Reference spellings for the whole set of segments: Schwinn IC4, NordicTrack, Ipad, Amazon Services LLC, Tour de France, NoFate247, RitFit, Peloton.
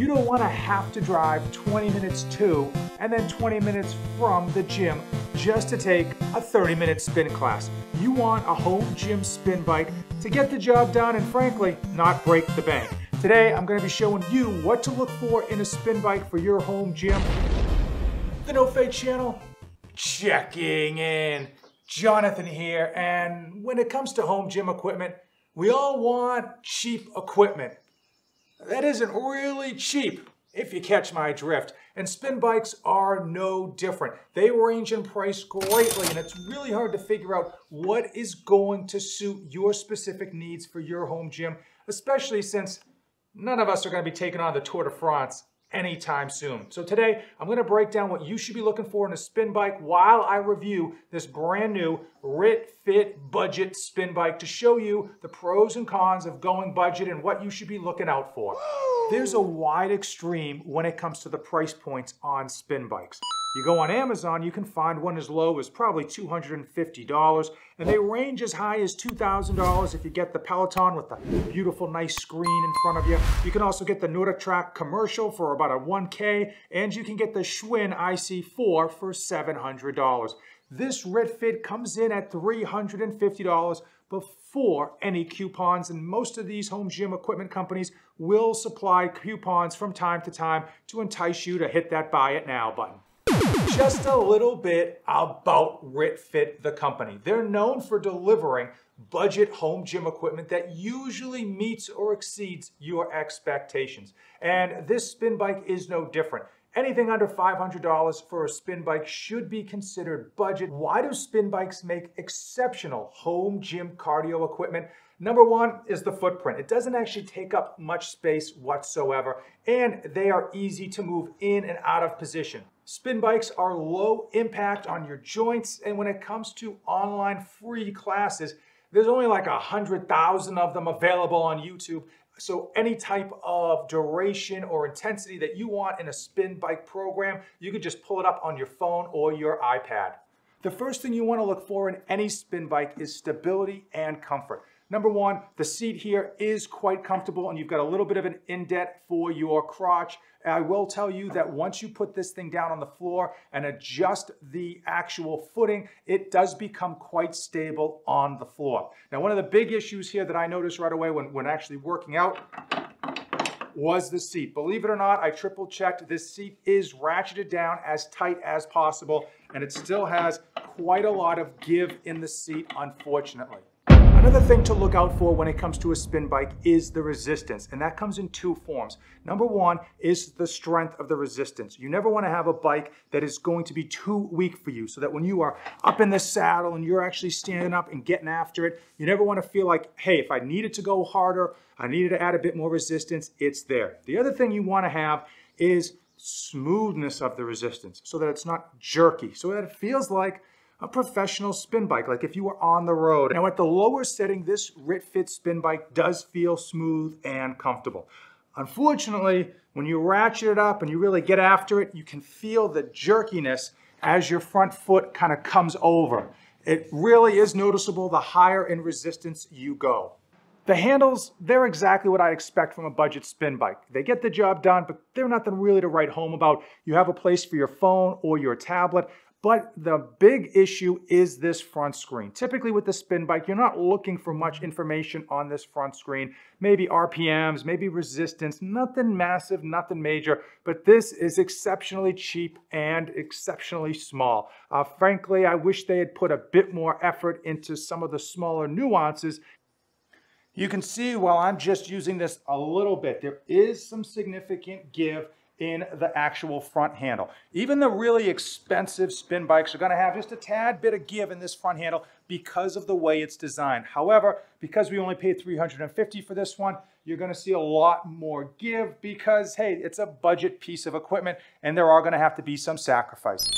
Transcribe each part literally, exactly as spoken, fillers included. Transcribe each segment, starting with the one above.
You don't want to have to drive twenty minutes to and then twenty minutes from the gym just to take a thirty minute spin class. You want a home gym spin bike to get the job done and frankly, not break the bank. Today, I'm gonna be showing you what to look for in a spin bike for your home gym. The NoFate channel, checking in. Jonathan here, and when it comes to home gym equipment, we all want cheap equipment. That isn't really cheap, if you catch my drift. And spin bikes are no different. They range in price greatly, and it's really hard to figure out what is going to suit your specific needs for your home gym, especially since none of us are going to be taking on the Tour de France anytime soon. So today, I'm going to break down what you should be looking for in a spin bike while I review this brand new RitFit budget spin bike to show you the pros and cons of going budget and what you should be looking out for. There's a wide extreme when it comes to the price points on spin bikes. You go on Amazon, you can find one as low as probably two hundred fifty dollars, and they range as high as two thousand dollars if you get the Peloton with the beautiful, nice screen in front of you. You can also get the NordicTrack commercial for about a one K, and you can get the Schwinn I C four for seven hundred dollars. This RitFit comes in at three hundred fifty dollars before any coupons, and most of these home gym equipment companies will supply coupons from time to time to entice you to hit that buy it now button. Just a little bit about RitFit, the company. They're known for delivering budget home gym equipment that usually meets or exceeds your expectations. And this spin bike is no different. Anything under five hundred dollars for a spin bike should be considered budget. Why do spin bikes make exceptional home gym cardio equipment? Number one is the footprint. It doesn't actually take up much space whatsoever, and they are easy to move in and out of position. Spin bikes are low impact on your joints, and when it comes to online free classes, there's only like a hundred thousand of them available on YouTube. So any type of duration or intensity that you want in a spin bike program, you could just pull it up on your phone or your iPad. The first thing you want to look for in any spin bike is stability and comfort. Number one, the seat here is quite comfortable, and you've got a little bit of an indent for your crotch. I will tell you that once you put this thing down on the floor and adjust the actual footing, it does become quite stable on the floor. Now, one of the big issues here that I noticed right away when, when actually working out was the seat. Believe it or not, I triple checked. This seat is ratcheted down as tight as possible, and it still has quite a lot of give in the seat, unfortunately. Another thing to look out for when it comes to a spin bike is the resistance, and that comes in two forms. Number one is the strength of the resistance. You never want to have a bike that is going to be too weak for you, so that when you are up in the saddle and you're actually standing up and getting after it, you never want to feel like, hey, if I needed to go harder, I needed to add a bit more resistance, it's there. The other thing you want to have is smoothness of the resistance, so that it's not jerky, so that it feels like a professional spin bike, like if you were on the road. Now at the lower setting, this RitFit spin bike does feel smooth and comfortable. Unfortunately, when you ratchet it up and you really get after it, you can feel the jerkiness as your front foot kind of comes over. It really is noticeable the higher in resistance you go. The handles, they're exactly what I expect from a budget spin bike. They get the job done, but they're nothing really to write home about. You have a place for your phone or your tablet. But the big issue is this front screen. Typically with the spin bike, you're not looking for much information on this front screen. Maybe R P Ms, maybe resistance, nothing massive, nothing major, but this is exceptionally cheap and exceptionally small. Uh, frankly, I wish they had put a bit more effort into some of the smaller nuances. You can see while I'm just using this a little bit, there is some significant give in the actual front handle. Even the really expensive spin bikes are gonna have just a tad bit of give in this front handle because of the way it's designed. However, because we only paid three hundred fifty dollars for this one, you're gonna see a lot more give because, hey, it's a budget piece of equipment and there are gonna have to be some sacrifices.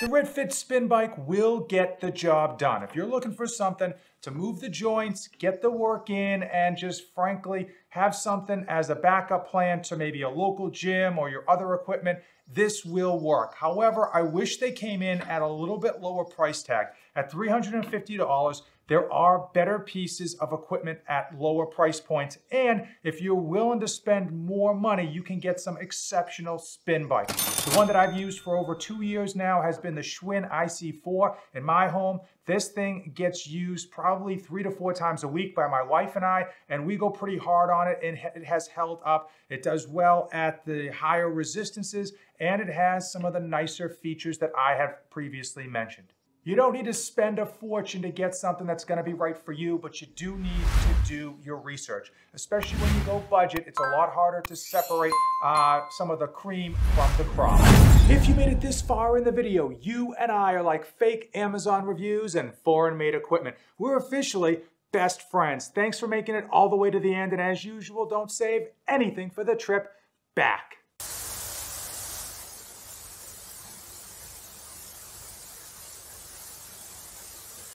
The RitFit spin bike will get the job done. If you're looking for something to move the joints, get the work in, and just frankly have something as a backup plan to maybe a local gym or your other equipment, this will work. However, I wish they came in at a little bit lower price tag. At three hundred fifty dollars, there are better pieces of equipment at lower price points. And if you're willing to spend more money, you can get some exceptional spin bikes. The one that I've used for over two years now has been the Schwinn I C four in my home. This thing gets used probably three to four times a week by my wife and I, and we go pretty hard on it, and it has held up. It does well at the higher resistances, and it has some of the nicer features that I have previously mentioned. You don't need to spend a fortune to get something that's gonna be right for you, but you do need to do your research. Especially when you go budget, it's a lot harder to separate uh, some of the cream from the crop. If you made it this far in the video, you and I are like fake Amazon reviews and foreign-made equipment. We're officially best friends. Thanks for making it all the way to the end, and as usual, don't save anything for the trip back.